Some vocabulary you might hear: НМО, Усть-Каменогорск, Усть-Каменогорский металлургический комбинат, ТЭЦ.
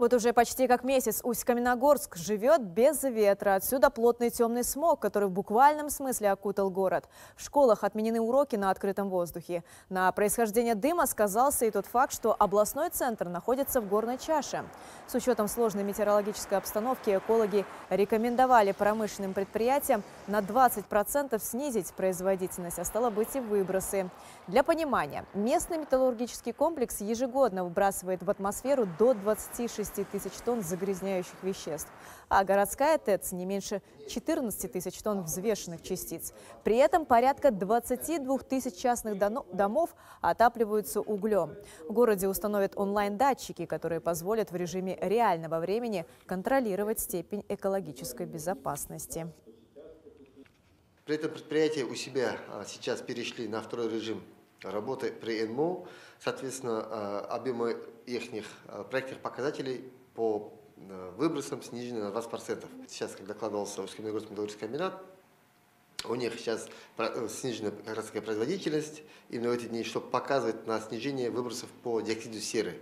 Вот уже почти как месяц Усть-Каменогорск живет без ветра. Отсюда плотный темный смог, который в буквальном смысле окутал город. В школах отменены уроки на открытом воздухе. На происхождение дыма сказался и тот факт, что областной центр находится в горной чаше. С учетом сложной метеорологической обстановки экологи рекомендовали промышленным предприятиям на 20% снизить производительность, а стало быть и выбросы. Для понимания, местный металлургический комплекс ежегодно выбрасывает в атмосферу до 26 тысяч тонн загрязняющих веществ, а городская ТЭЦ не меньше 14 тысяч тонн взвешенных частиц. При этом порядка 22 тысяч частных домов отапливаются углем. В городе установят онлайн-датчики, которые позволят в режиме реального времени контролировать степень экологической безопасности. При этом предприятия у себя сейчас перешли на второй режим работы при НМО, соответственно, объемы их проектных показателей по выбросам снижены на 20%. Сейчас, когда докладывался Усть-Каменогорский металлургический комбинат, у них сейчас снижена как раз производительность, именно в эти дни, чтобы показывать на снижение выбросов по диоксиду серы.